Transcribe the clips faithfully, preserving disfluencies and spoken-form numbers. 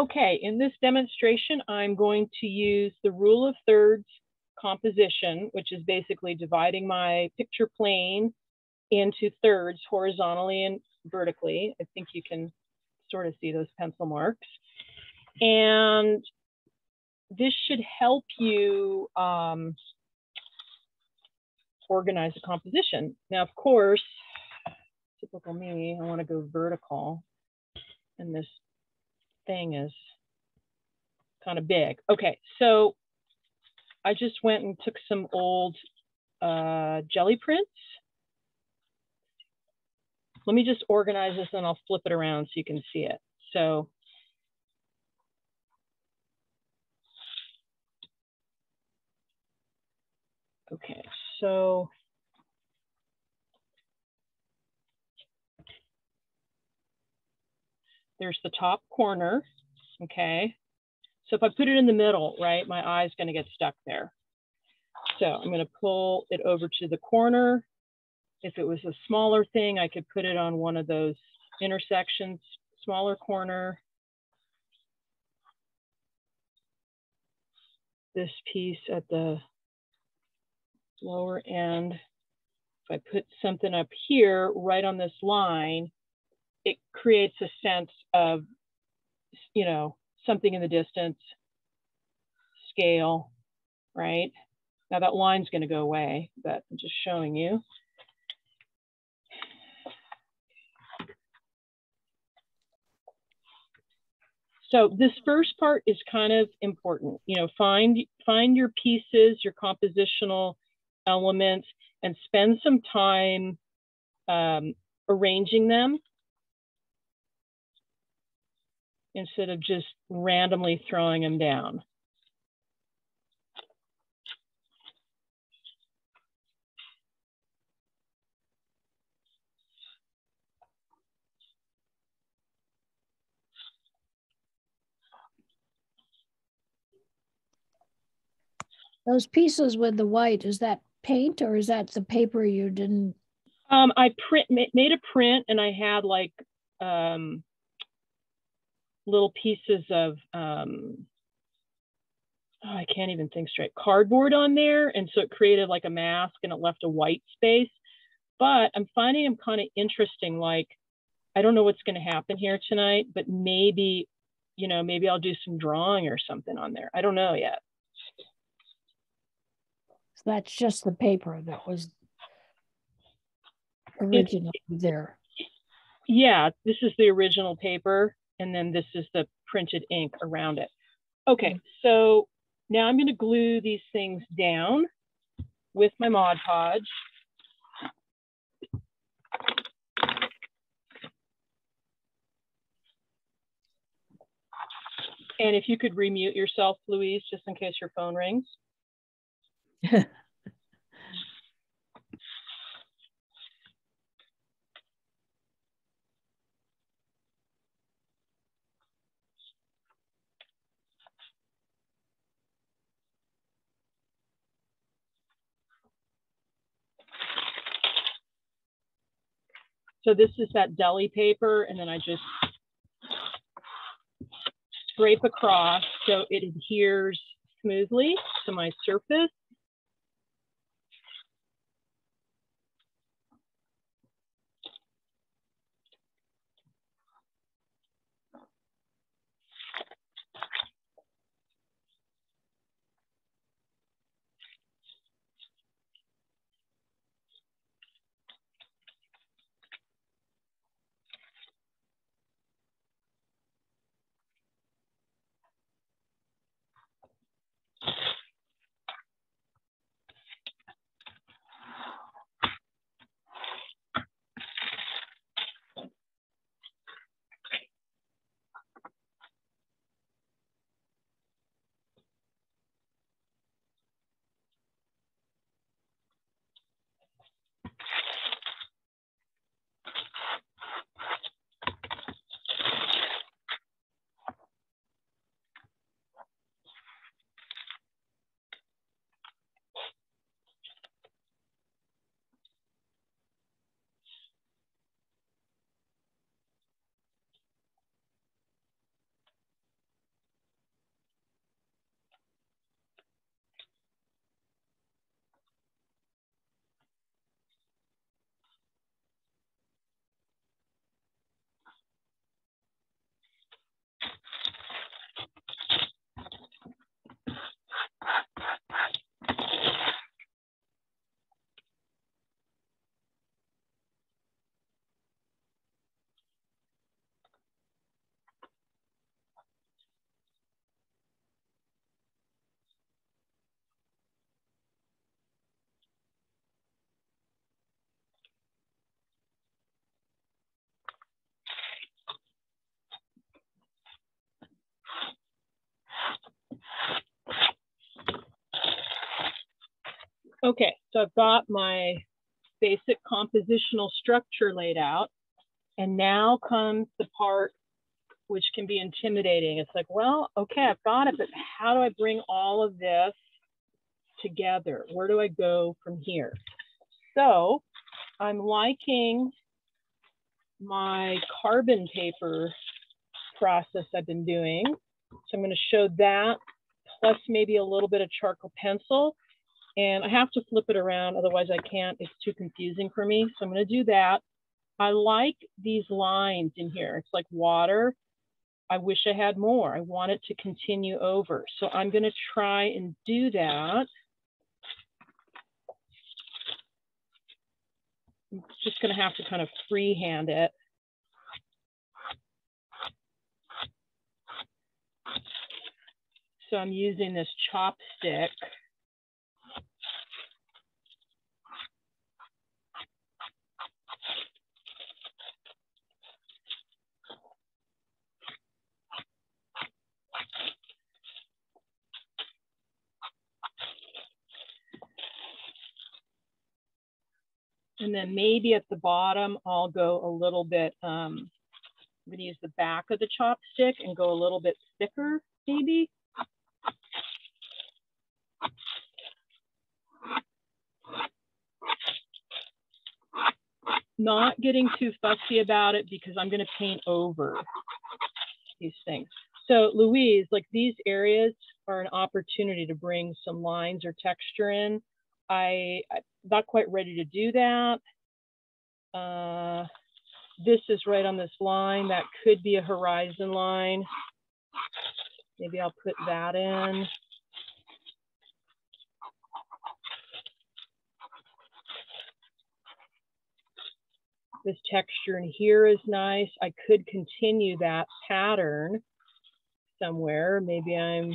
Okay, in this demonstration, I'm going to use the rule of thirds composition, which is basically dividing my picture plane into thirds horizontally and vertically. I think you can sort of see those pencil marks. And this should help you um, organize the composition. Now, of course, typical me, I want to go vertical, and this thing is kind of big. Okay, so I just went and took some old uh, jelly prints. Let me just organize this and I'll flip it around so you can see it. So okay, so there's the top corner, okay? So if I put it in the middle, right, my eye's gonna get stuck there. So I'm gonna pull it over to the corner. If it was a smaller thing, I could put it on one of those intersections, smaller corner. This piece at the lower end. If I put something up here, right on this line, it creates a sense of, you know, something in the distance, scale, right? Now that line's gonna go away, but I'm just showing you. So this first part is kind of important. You know, find, find your pieces, your compositional elements, and spend some time um, arranging them instead of just randomly throwing them down. Those pieces with the white, is that paint or is that the paper you didn't? Um, I print made a print and I had like um, little pieces of, um, oh, I can't even think straight, cardboard on there. And so it created like a mask and it left a white space. But I'm finding them kind of interesting. Like, I don't know what's going to happen here tonight, but maybe, you know, maybe I'll do some drawing or something on there. I don't know yet. That's just the paper that was originally there. Yeah, this is the original paper, and then this is the printed ink around it. Okay, so now I'm going to glue these things down with my Mod Podge. And if you could remute yourself, Louise, just in case your phone rings. So this is that deli paper, and then I just scrape across so it adheres smoothly to my surface. Okay, so I've got my basic compositional structure laid out. And now comes the part which can be intimidating. It's like, well, okay, I've got it, but how do I bring all of this together? Where do I go from here? So I'm liking my carbon paper process I've been doing. So I'm going to show that, plus maybe a little bit of charcoal pencil. And I have to flip it around, otherwise I can't, it's too confusing for me. So I'm going to do that. I like these lines in here. It's like water. I wish I had more. I want it to continue over. So I'm going to try and do that. I'm just going to have to kind of freehand it. So I'm using this chopstick. And then maybe at the bottom, I'll go a little bit, um, I'm gonna use the back of the chopstick and go a little bit thicker, maybe. Not getting too fussy about it because I'm gonna paint over these things. So Louise, like these areas are an opportunity to bring some lines or texture in. I, I'm not quite ready to do that. Uh, this is right on this line. That could be a horizon line. Maybe I'll put that in. This texture in here is nice. I could continue that pattern somewhere. Maybe I'm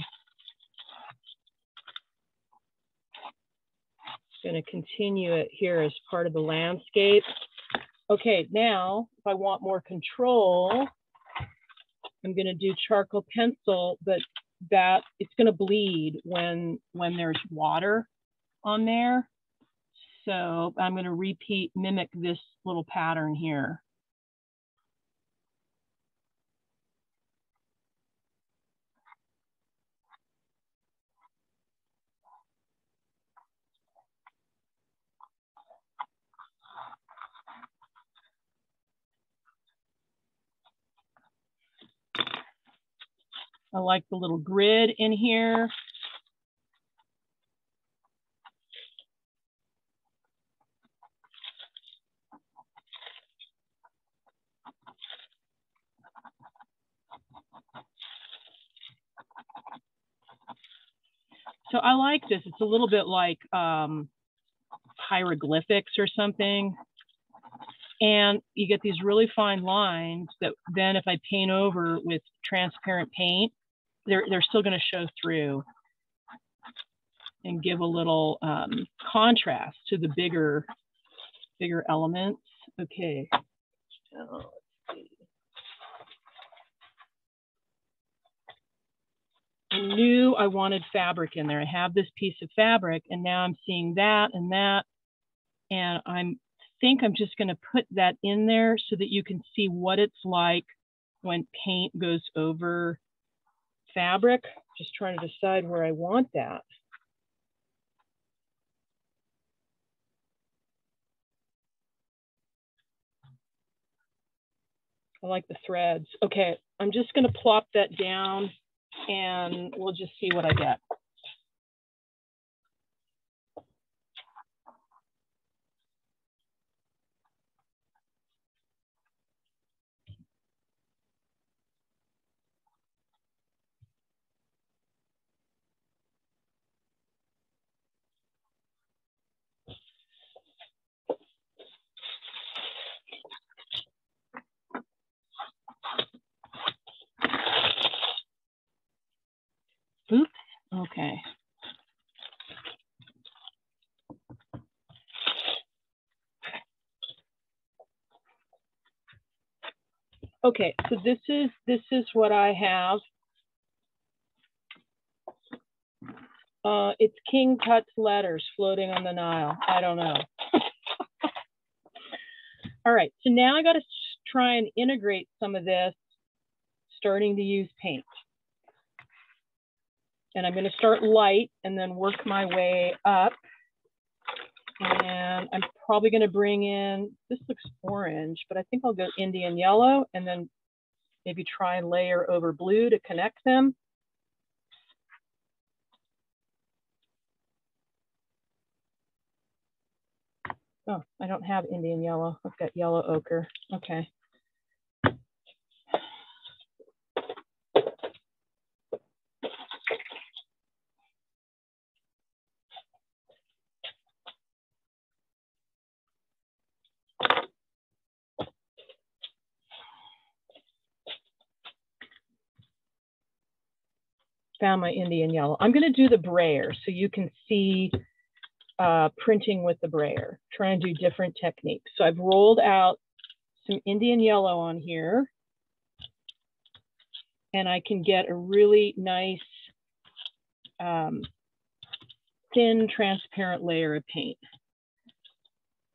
going to continue it here as part of the landscape. Okay, now if I want more control, I'm going to do charcoal pencil, but that it's going to bleed when when there's water on there. So I'm going to repeat, mimic this little pattern here. I like the little grid in here. So I like this. It's a little bit like um, hieroglyphics or something. And you get these really fine lines that then if I paint over with transparent paint, They're, they're still going to show through and give a little um, contrast to the bigger, bigger elements. Okay. So let's see. I knew I wanted fabric in there. I have this piece of fabric and now I'm seeing that and that. And I think I'm just going to put that in there so that you can see what it's like when paint goes over fabric. Just trying to decide where I want that. I like the threads. Okay, I'm just going to plop that down and we'll just see what I get. Oops, okay. Okay, so this is this is what I have. Uh, it's King Tut's letters floating on the Nile. I don't know. All right, so now I got to try and integrate some of this, starting to use paint. And I'm going to start light and then work my way up. And I'm probably going to bring in, this looks orange, but I think I'll go Indian yellow and then maybe try and layer over blue to connect them. Oh, I don't have Indian yellow. I've got yellow ochre. Okay. Found my Indian yellow. I'm going to do the brayer so you can see uh, printing with the brayer. Try and do different techniques. So I've rolled out some Indian yellow on here, and I can get a really nice um, thin, transparent layer of paint.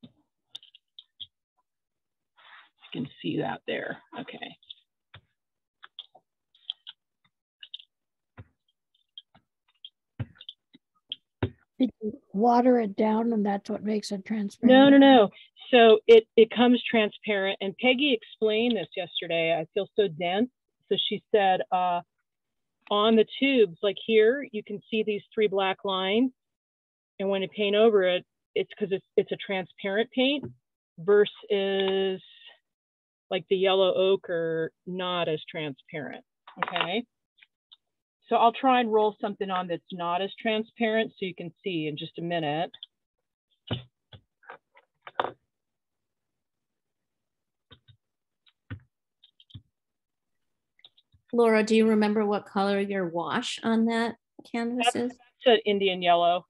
You can see that there. Okay. Did you water it down and that's what makes it transparent? No, no, no. So it, it comes transparent. And Peggy explained this yesterday. I feel so dense. So she said uh, on the tubes, like here, you can see these three black lines. And when you paint over it, it's because it's, it's a transparent paint versus like the yellow ochre, not as transparent, okay? So I'll try and roll something on that's not as transparent so you can see in just a minute. Laura, do you remember what color your wash on that canvas that's, is? That's an Indian yellow.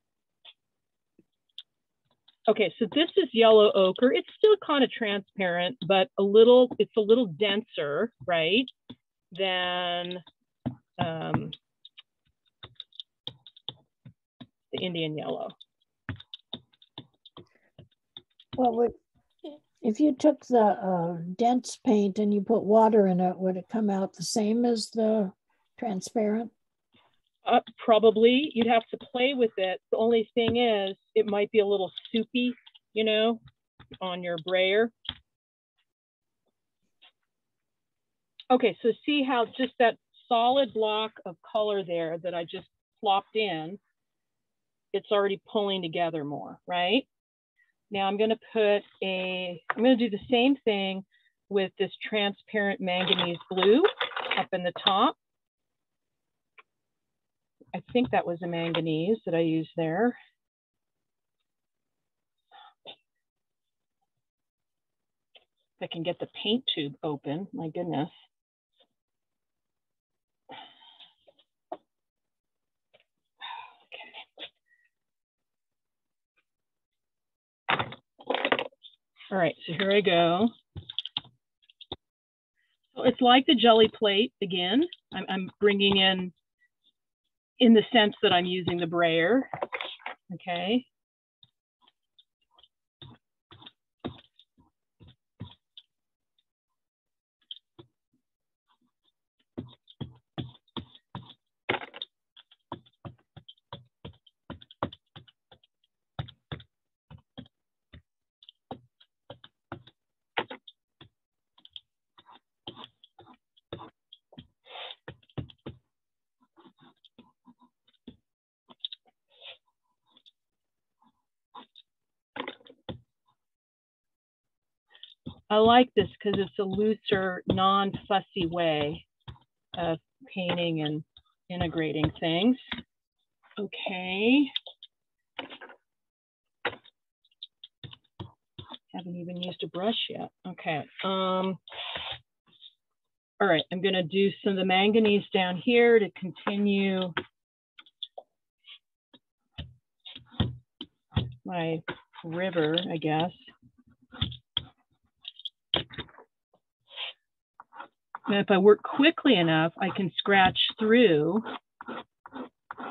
Okay, so this is yellow ochre. It's still kind of transparent, but a little, it's a little denser, right? Than um, the Indian yellow. Well, if you took the uh, dense paint and you put water in it, would it come out the same as the transparent? Uh, probably. You'd have to play with it. The only thing is, it might be a little soupy, you know, on your brayer. Okay, so see how just that solid block of color there that I just plopped in, it's already pulling together more, right? Now I'm gonna put a, I'm gonna do the same thing with this transparent manganese blue up in the top. I think that was a manganese that I used there. If I can get the paint tube open, my goodness. All right, so here I go. So it's like the jelly plate again. I'm, I'm bringing in, in the sense that I'm using the brayer, okay? I like this because it's a looser, non-fussy way of painting and integrating things. Okay. Haven't even used a brush yet. Okay. Um, all right, I'm gonna do some of the manganese down here to continue my river, I guess. And if I work quickly enough, I can scratch through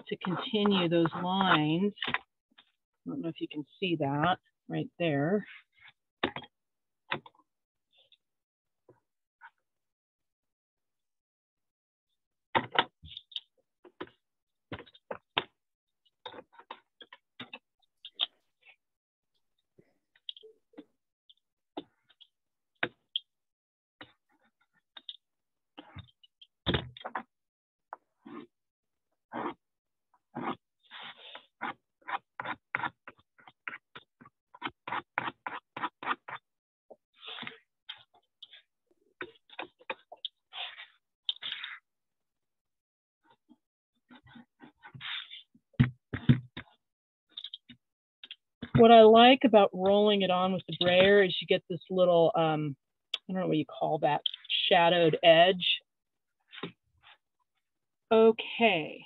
to continue those lines. I don't know if you can see that right there. What I like about rolling it on with the brayer is you get this little, um, I don't know what you call that, shadowed edge. Okay.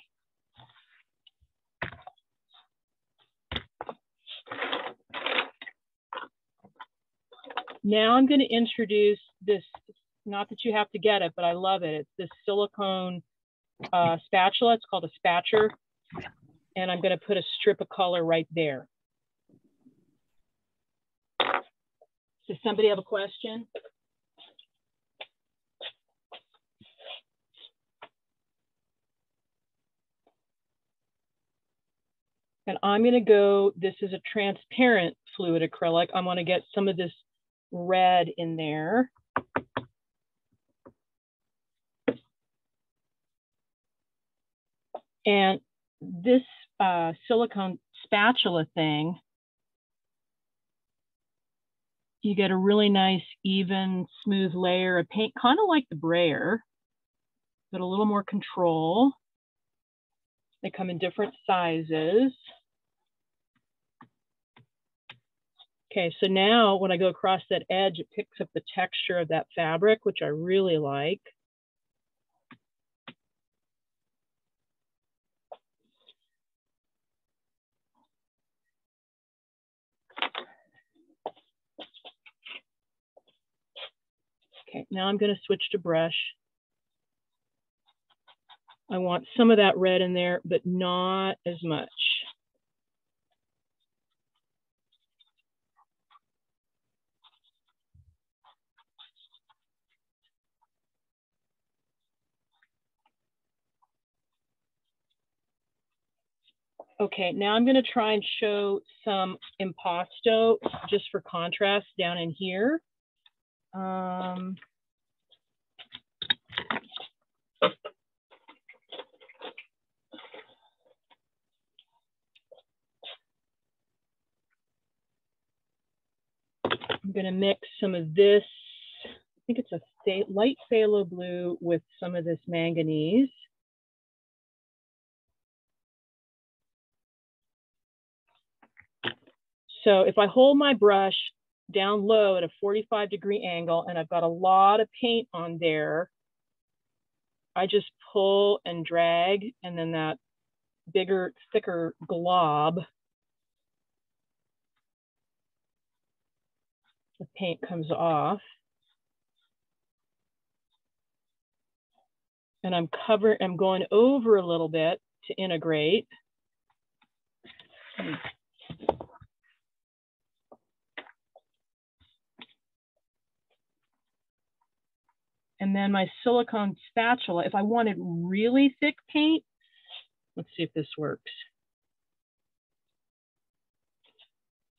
Now I'm going to introduce this, not that you have to get it, but I love it. It's this silicone uh, spatula. It's called a spatcher. And I'm going to put a strip of color right there. Does somebody have a question? And I'm going to go, this is a transparent fluid acrylic. I'm going to get some of this red in there. And this uh, silicone spatula thing, you get a really nice, even, smooth layer of paint, kind of like the brayer, but a little more control. They come in different sizes. Okay, so now when I go across that edge, it picks up the texture of that fabric, which I really like. Okay, now I'm going to switch to brush. I want some of that red in there, but not as much. Okay, now I'm going to try and show some impasto just for contrast down in here. Um, I'm going to mix some of this, I think it's a light phthalo blue with some of this manganese. So if I hold my brush down low at a forty-five degree angle, and I've got a lot of paint on there, I just pull and drag, and then that bigger, thicker glob the paint comes off. And I'm covering, I'm going over a little bit to integrate. And then my silicone spatula, if I wanted really thick paint, let's see if this works.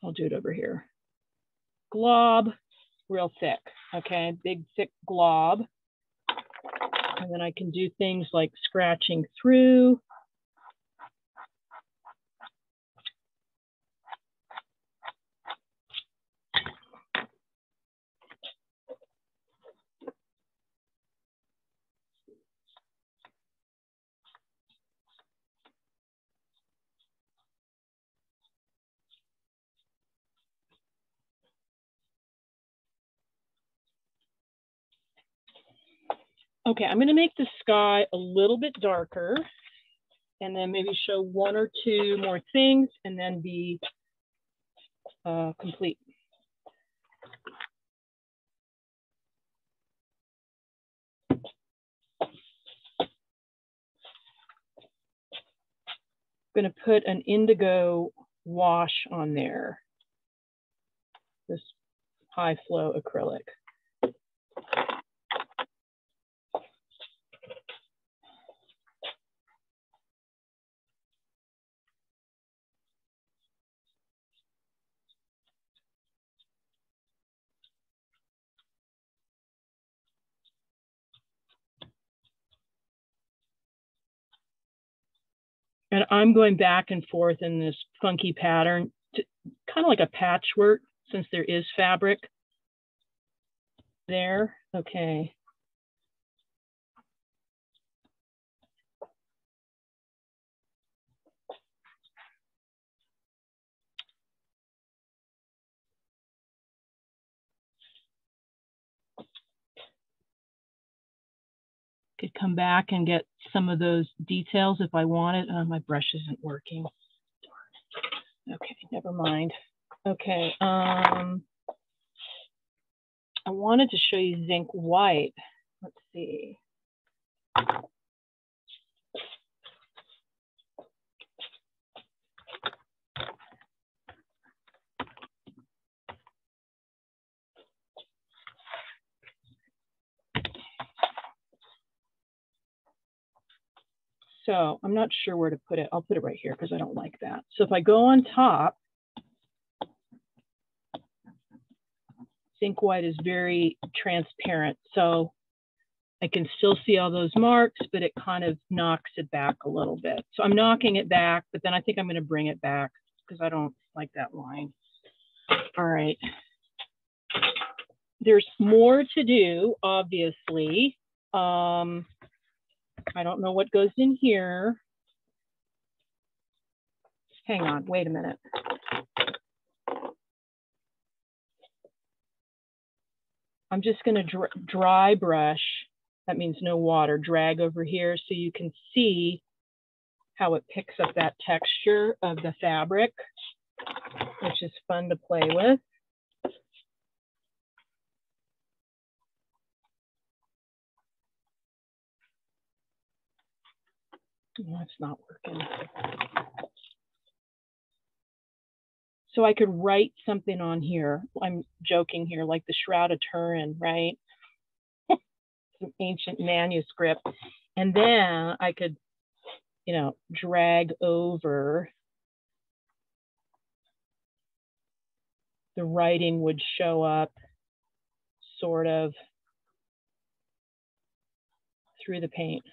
I'll do it over here. Glob, real thick, okay? Big, thick glob. And then I can do things like scratching through. Okay, I'm going to make the sky a little bit darker and then maybe show one or two more things and then be uh, complete. going to put an indigo wash on there, this high flow acrylic. And I'm going back and forth in this funky pattern, to, kind of like a patchwork, since there is fabric there. Okay. Could come back and get some of those details if I wanted. Oh, my brush isn't working. Darn. Okay, never mind. Okay, um, I wanted to show you zinc white. Let's see. So I'm not sure where to put it. I'll put it right here because I don't like that. So if I go on top, zinc white is very transparent. So I can still see all those marks, but it kind of knocks it back a little bit. So I'm knocking it back, but then I think I'm going to bring it back because I don't like that line. All right. There's more to do, obviously. Um, I don't know what goes in here. Hang on, wait a minute. I'm just going to dry, dry brush, that means no water, drag over here so you can see how it picks up that texture of the fabric, which is fun to play with. No, it's not working. So I could write something on here. I'm joking here, like the Shroud of Turin, right? Some ancient manuscript. And then I could, you know, drag over. The writing would show up sort of through the paint.